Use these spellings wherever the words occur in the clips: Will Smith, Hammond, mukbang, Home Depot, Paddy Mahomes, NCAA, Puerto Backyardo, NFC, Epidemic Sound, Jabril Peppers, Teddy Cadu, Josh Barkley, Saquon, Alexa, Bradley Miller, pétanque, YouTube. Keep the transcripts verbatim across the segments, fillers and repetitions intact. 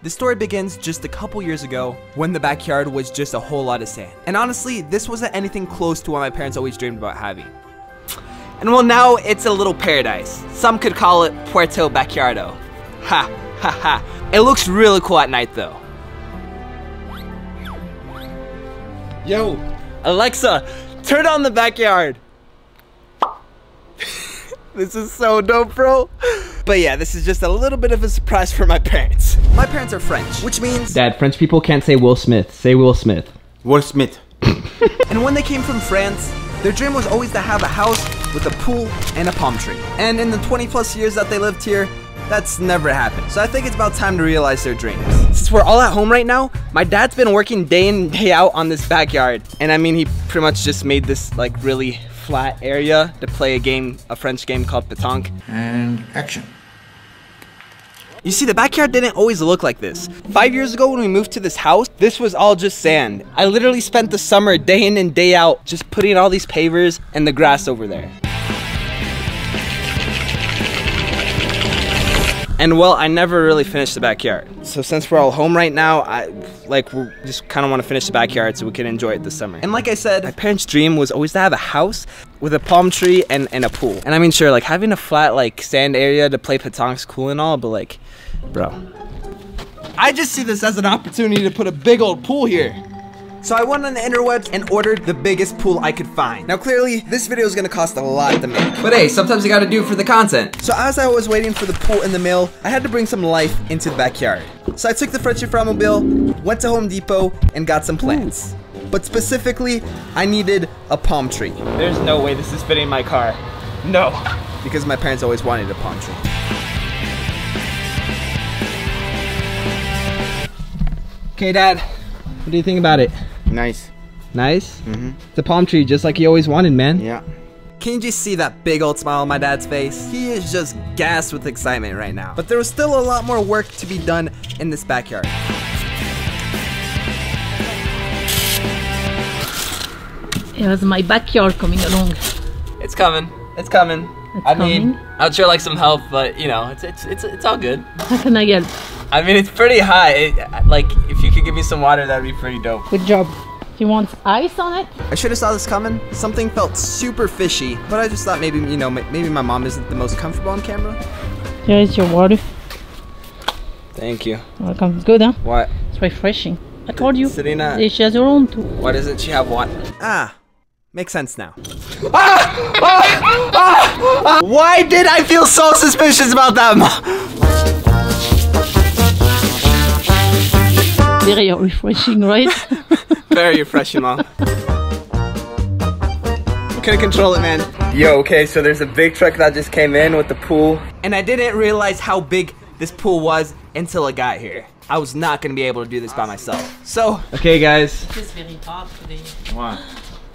The story begins just a couple years ago when the backyard was just a whole lot of sand. And honestly, this wasn't anything close to what my parents always dreamed about having. And well, now it's a little paradise. Some could call it Puerto Backyardo. Ha, ha, ha. It looks really cool at night though. Yo, Alexa, turn on the backyard. This is so dope, bro. But yeah, this is just a little bit of a surprise for my parents. My parents are French, which means... Dad, French people can't say Will Smith. Say Will Smith. Will Smith. And when they came from France, their dream was always to have a house with a pool and a palm tree. And in the twenty plus years that they lived here, that's never happened. So I think it's about time to realize their dreams. Since we're all at home right now, my dad's been working day in, day out on this backyard. And I mean, he pretty much just made this like really flat area to play a game, a French game called pétanque. And action. You see, the backyard didn't always look like this. Five years ago when we moved to this house, this was all just sand. I literally spent the summer day in and day out just putting all these pavers and the grass over there. And well, I never really finished the backyard. So since we're all home right now, I like we just kind of want to finish the backyard so we can enjoy it this summer. And like I said, my parents' dream was always to have a house with a palm tree and, and a pool. And I mean, sure, like having a flat like sand area to play pétanque's cool and all, but like, bro. I just see this as an opportunity to put a big old pool here. So I went on the interwebs and ordered the biggest pool I could find. Now clearly, this video is gonna cost a lot to make. But hey, sometimes you gotta do it for the content. So as I was waiting for the pool in the mail, I had to bring some life into the backyard. So I took the French Inframobil, went to Home Depot, and got some plants. But specifically, I needed a palm tree. There's no way this is fitting in my car. No. Because my parents always wanted a palm tree. Okay, Dad. What do you think about it? Nice. Nice? Mm-hmm. It's a palm tree just like he always wanted, man. Yeah. Can you just see that big old smile on my dad's face? He is just gassed with excitement right now. But there was still a lot more work to be done in this backyard. It was my backyard coming along. It's coming. It's coming. It's I coming. mean, I'd sure like some help, but you know, it's, it's, it's, it's all good. How can I help? I mean, it's pretty high. It, like, if you could give me some water, that'd be pretty dope. Good job. You want ice on it? I should have saw this coming. Something felt super fishy, but I just thought maybe, you know, maybe my mom isn't the most comfortable on camera. Here is your water. Thank you. Welcome. It's good, huh? What? It's refreshing. I told you. Serena. She has her own too. Why doesn't she have water? Ah, makes sense now. Ah! Ah! Ah! Ah! Why did I feel so suspicious about that, Mom? Very refreshing, right? Very refreshing, Mom. Couldn't control it, man. Yo, okay, so there's a big truck that just came in with the pool. And I didn't realize how big this pool was until I got here. I was not gonna be able to do this by myself. So, okay, guys. It is very hot today. Wow.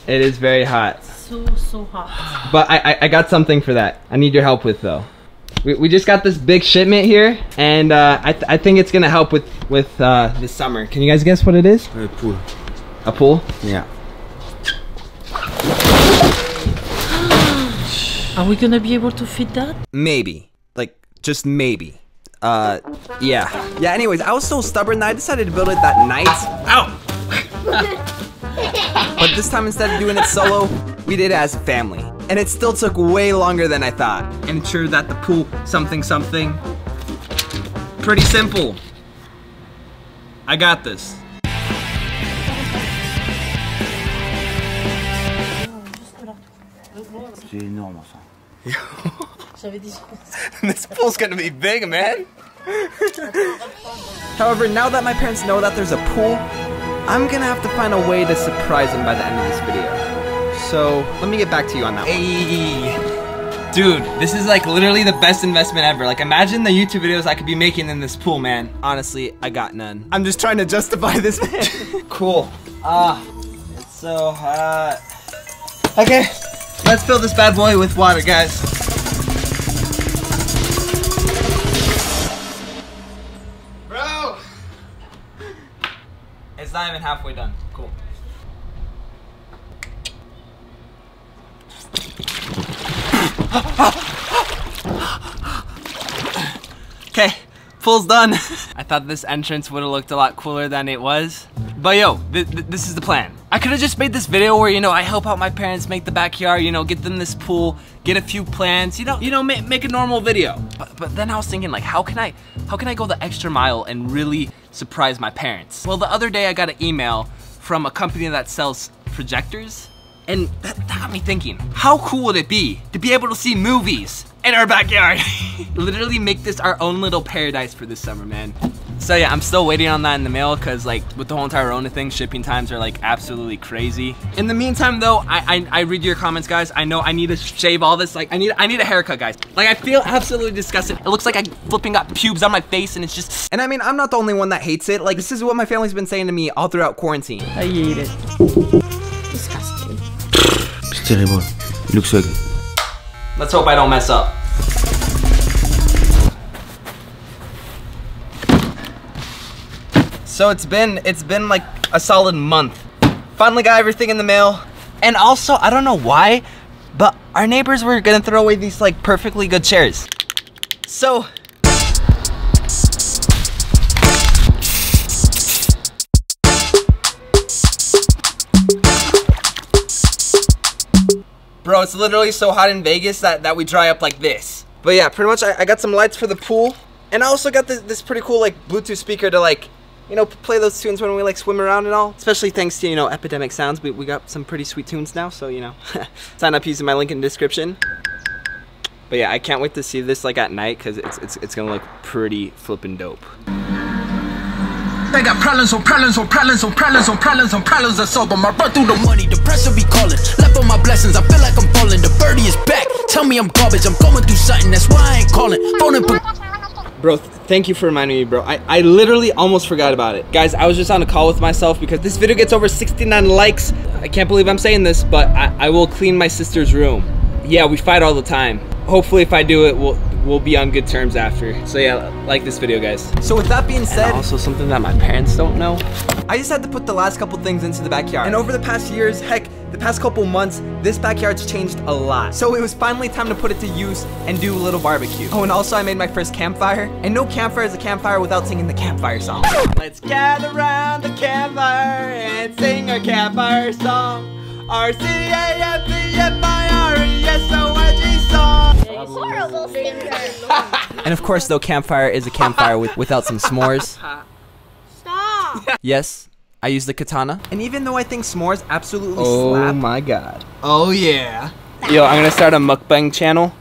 It is very hot. So, so hot. But I, I, I got something for that. I need your help with, though. We, we just got this big shipment here, and uh, I, th I think it's gonna help with with uh, this summer. Can you guys guess what it is? A pool. A pool? Yeah. Are we gonna be able to fit that? Maybe. Like, just maybe. Uh, yeah. Yeah. Anyways, I was so stubborn that I decided to build it that night. Ow! But this time, instead of doing it solo, we did it as a family. And it still took way longer than I thought. And it's true that the pool something something. Pretty simple. I got this. This pool's gonna be big, man. However, now that my parents know that there's a pool, I'm gonna have to find a way to surprise them by the end of this video. So, let me get back to you on that one. Ayy. Dude, this is like literally the best investment ever. Like, imagine the YouTube videos I could be making in this pool, man. Honestly, I got none. I'm just trying to justify this, man. Cool. Ah, uh, it's so hot. Okay, let's fill this bad boy with water, guys. Bro! It's not even halfway done. Cool. Okay, pool's done. I I thought this entrance would have looked a lot cooler than it was. But yo, th th this is the plan. I could have just made this video where, you know, I help out my parents make the backyard, you know, get them this pool, get a few plants, you know, you know, ma make a normal video. But, but then I was thinking, like, how can I, how can I go the extra mile and really surprise my parents? Well, the other day I got an email from a company that sells projectors, and that, that got me thinking, how cool would it be to be able to see movies in our backyard? Literally make this our own little paradise for this summer, man. So yeah, I'm still waiting on that in the mail because, like, with the whole entire Rona thing, shipping times are like absolutely crazy. In the meantime though, I, I I read your comments, guys. I know I need to shave all this. Like, I need I need a haircut, guys. Like, I feel absolutely disgusting. It looks like I flipping got pubes on my face and it's just... And I mean, I'm not the only one that hates it. Like, this is what my family's been saying to me all throughout quarantine. I hate it. Disgusting. It's terrible. It looks like... Let's hope I don't mess up. So it's been, it's been like a solid month. Finally got everything in the mail. And also, I don't know why, but our neighbors were gonna throw away these like perfectly good chairs. So. Bro, it's literally so hot in Vegas that, that we dry up like this. But yeah, pretty much I, I got some lights for the pool. And I also got this, this pretty cool like Bluetooth speaker to like, you know, play those tunes when we like swim around and all. Especially thanks to, you know, Epidemic Sounds. We, we got some pretty sweet tunes now, so, you know, sign up using my link in the description. But yeah, I can't wait to see this like at night because it's, it's, it's gonna look pretty flippin' dope. They got problems on problems on problems on problems on problems on problems I solve them. I run through the money, the pressure be calling. Left on my blessings, I feel like I'm falling. The birdie is back, tell me I'm garbage. I'm going through something, that's why I ain't calling. Phone and... Bro, thank you for reminding me, bro. I, I literally almost forgot about it. Guys, I was just on a call with myself because this video gets over sixty-nine likes. I can't believe I'm saying this, but I, I will clean my sister's room. Yeah, we fight all the time. Hopefully if I do it, we'll, we'll be on good terms after. So yeah, like this video, guys. So with that being said, and also something that my parents don't know, I just had to put the last couple things into the backyard. And over the past years, heck, the past couple months, this backyard's changed a lot. So it was finally time to put it to use and do a little barbecue. Oh, and also I made my first campfire. And no campfire is a campfire without singing the campfire song. Let's gather around the campfire and sing our campfire song. Our C A M P F I R E S O N G song. Horrible singer. And of course, though, campfire is a campfire with, without some s'mores. Stop. Yes. I use the katana. And even though I think s'mores absolutely oh slap. Oh my god. Oh yeah. Yo, I'm gonna start a mukbang channel.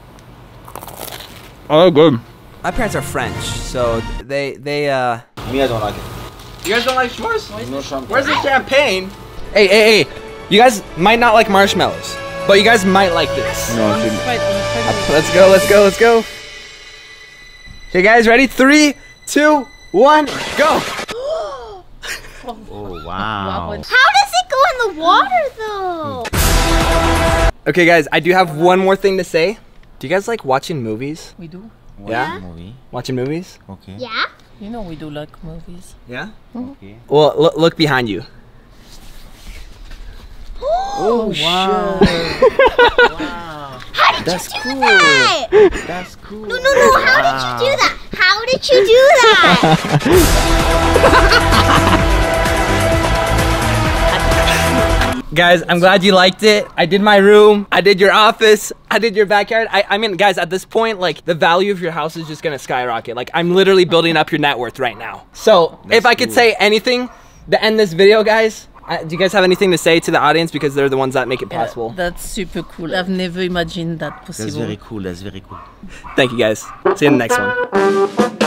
Oh good. My parents are French, so they, they uh. Me, I don't like it. You guys don't like s'mores? No champagne. Where's the champagne? Hey, hey, hey. You guys might not like marshmallows, but you guys might like this. No, I didn't. Let's go, let's go, let's go. Okay guys, ready? Three, two, one, go. Oh, wow. How does it go in the water, though? Okay, guys, I do have one more thing to say. Do you guys like watching movies? We do. What? Yeah? Movie? Watching movies? Okay. Yeah? You know we do like movies. Yeah? Mm-hmm. Okay. Well, look, look behind you. Oh, wow. Wow. How did That's you do cool. that? That's cool. No, no, no. How wow. did you do that? How did you do that? Guys, I'm glad you liked it. I did my room, I did your office, I did your backyard. I, I mean, guys, at this point, like, the value of your house is just gonna skyrocket. Like, I'm literally building up your net worth right now. So, That's if I cool. could say anything to end this video, guys, I, do you guys have anything to say to the audience? Because they're the ones that make it possible. Yeah, that's super cool. I've never imagined that possible. That's very cool, that's very cool. Thank you, guys. See you in the next one.